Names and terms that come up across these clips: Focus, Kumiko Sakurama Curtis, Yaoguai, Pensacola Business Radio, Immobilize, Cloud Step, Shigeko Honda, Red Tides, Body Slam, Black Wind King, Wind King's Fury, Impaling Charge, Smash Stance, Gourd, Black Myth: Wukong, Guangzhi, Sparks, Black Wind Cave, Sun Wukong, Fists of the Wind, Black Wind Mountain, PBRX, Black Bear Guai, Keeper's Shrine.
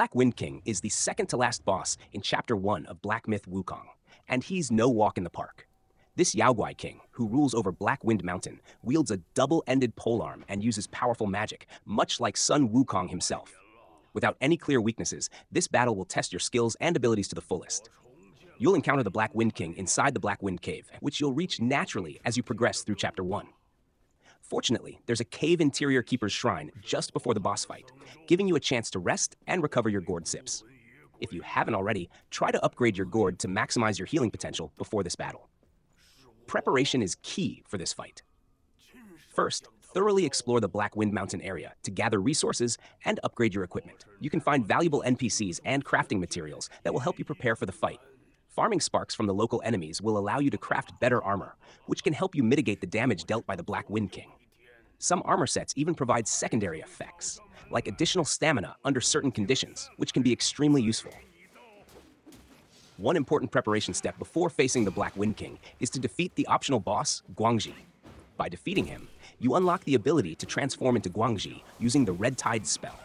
Black Wind King is the second to last boss in Chapter 1 of Black Myth Wukong, and he's no walk in the park. This Yaoguai King, who rules over Black Wind Mountain, wields a double-ended polearm and uses powerful magic, much like Sun Wukong himself. Without any clear weaknesses, this battle will test your skills and abilities to the fullest. You'll encounter the Black Wind King inside the Black Wind Cave, which you'll reach naturally as you progress through Chapter 1. Fortunately, there's a cave interior Keeper's Shrine just before the boss fight, giving you a chance to rest and recover your gourd sips. If you haven't already, try to upgrade your gourd to maximize your healing potential before this battle. Preparation is key for this fight. First, thoroughly explore the Black Wind Mountain area to gather resources and upgrade your equipment. You can find valuable NPCs and crafting materials that will help you prepare for the fight. Farming sparks from the local enemies will allow you to craft better armor, which can help you mitigate the damage dealt by the Black Wind King. Some armor sets even provide secondary effects, like additional stamina under certain conditions, which can be extremely useful. One important preparation step before facing the Black Wind King is to defeat the optional boss, Guangzhi. By defeating him, you unlock the ability to transform into Guangzhi using the Red Tides spell.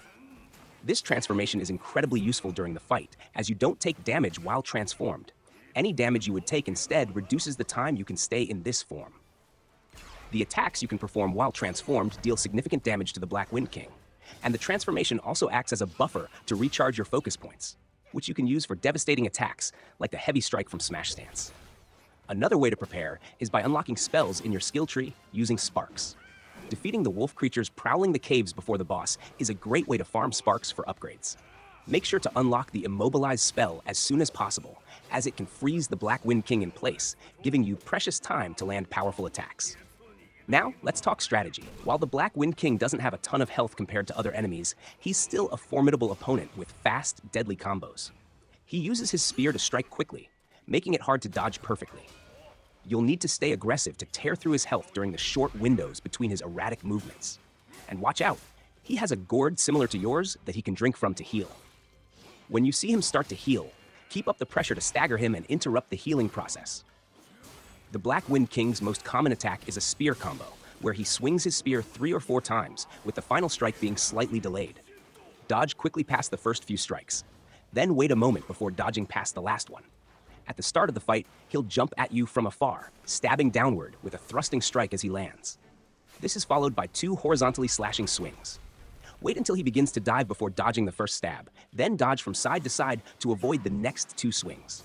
This transformation is incredibly useful during the fight, as you don't take damage while transformed. Any damage you would take instead reduces the time you can stay in this form. The attacks you can perform while transformed deal significant damage to the Black Wind King, and the transformation also acts as a buffer to recharge your focus points, which you can use for devastating attacks like the heavy strike from Smash Stance. Another way to prepare is by unlocking spells in your skill tree using Sparks. Defeating the wolf creatures prowling the caves before the boss is a great way to farm sparks for upgrades. Make sure to unlock the Immobilize spell as soon as possible, as it can freeze the Black Wind King in place, giving you precious time to land powerful attacks. Now, let's talk strategy. While the Black Wind King doesn't have a ton of health compared to other enemies, he's still a formidable opponent with fast, deadly combos. He uses his spear to strike quickly, making it hard to dodge perfectly. You'll need to stay aggressive to tear through his health during the short windows between his erratic movements. And watch out, he has a gourd similar to yours that he can drink from to heal. When you see him start to heal, keep up the pressure to stagger him and interrupt the healing process. The Black Wind King's most common attack is a spear combo, where he swings his spear 3 or 4 times, with the final strike being slightly delayed. Dodge quickly past the first few strikes, then wait a moment before dodging past the last one. At the start of the fight, he'll jump at you from afar, stabbing downward with a thrusting strike as he lands. This is followed by 2 horizontally slashing swings. Wait until he begins to dive before dodging the first stab, then dodge from side to side to avoid the next 2 swings.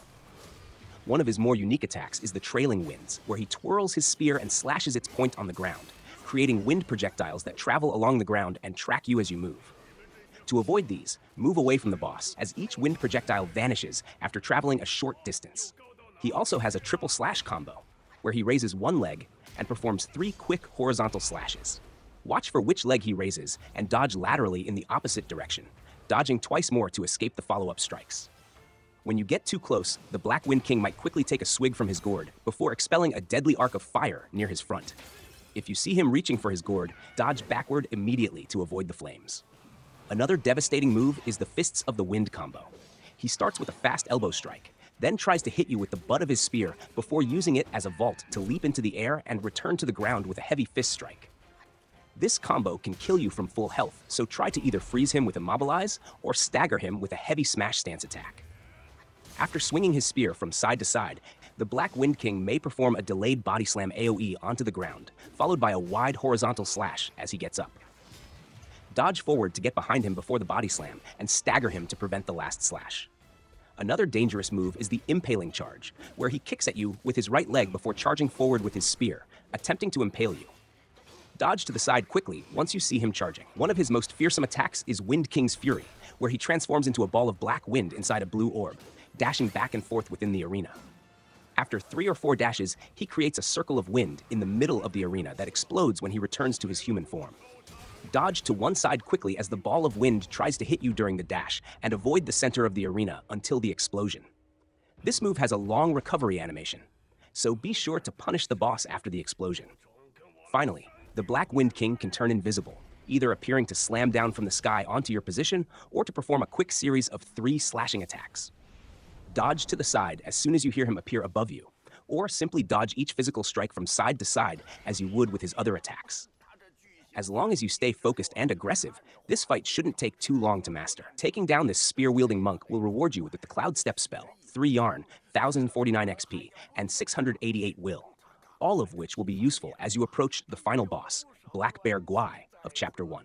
One of his more unique attacks is the trailing winds, where he twirls his spear and slashes its point on the ground, creating wind projectiles that travel along the ground and track you as you move. To avoid these, move away from the boss, as each wind projectile vanishes after traveling a short distance. He also has a triple slash combo, where he raises one leg and performs 3 quick horizontal slashes. Watch for which leg he raises and dodge laterally in the opposite direction, dodging twice more to escape the follow-up strikes. When you get too close, the Black Wind King might quickly take a swig from his gourd before expelling a deadly arc of fire near his front. If you see him reaching for his gourd, dodge backward immediately to avoid the flames. Another devastating move is the Fists of the Wind combo. He starts with a fast elbow strike, then tries to hit you with the butt of his spear before using it as a vault to leap into the air and return to the ground with a heavy fist strike. This combo can kill you from full health, so try to either freeze him with Immobilize or stagger him with a heavy Smash Stance attack. After swinging his spear from side to side, the Black Wind King may perform a delayed Body Slam AoE onto the ground, followed by a wide horizontal slash as he gets up. Dodge forward to get behind him before the Body Slam, and stagger him to prevent the last slash. Another dangerous move is the Impaling Charge, where he kicks at you with his right leg before charging forward with his spear, attempting to impale you. Dodge to the side quickly once you see him charging. One of his most fearsome attacks is Wind King's Fury, where he transforms into a ball of black wind inside a blue orb, dashing back and forth within the arena. After 3 or 4 dashes, he creates a circle of wind in the middle of the arena that explodes when he returns to his human form. Dodge to one side quickly as the ball of wind tries to hit you during the dash, and avoid the center of the arena until the explosion. This move has a long recovery animation, so be sure to punish the boss after the explosion. Finally, the Black Wind King can turn invisible, either appearing to slam down from the sky onto your position or to perform a quick series of 3 slashing attacks. Dodge to the side as soon as you hear him appear above you, or simply dodge each physical strike from side to side as you would with his other attacks. As long as you stay focused and aggressive, this fight shouldn't take too long to master. Taking down this spear-wielding monk will reward you with the Cloud Step spell, 3 Yarn, 1049 XP, and 688 Will, all of which will be useful as you approach the final boss, Black Bear Guai of Chapter 1.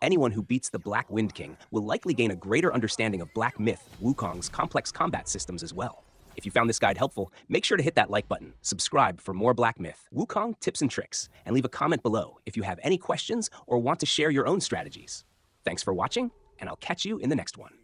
Anyone who beats the Black Wind King will likely gain a greater understanding of Black Myth Wukong's complex combat systems as well. If you found this guide helpful, make sure to hit that like button, subscribe for more Black Myth Wukong tips and tricks, and leave a comment below if you have any questions or want to share your own strategies. Thanks for watching, and I'll catch you in the next one.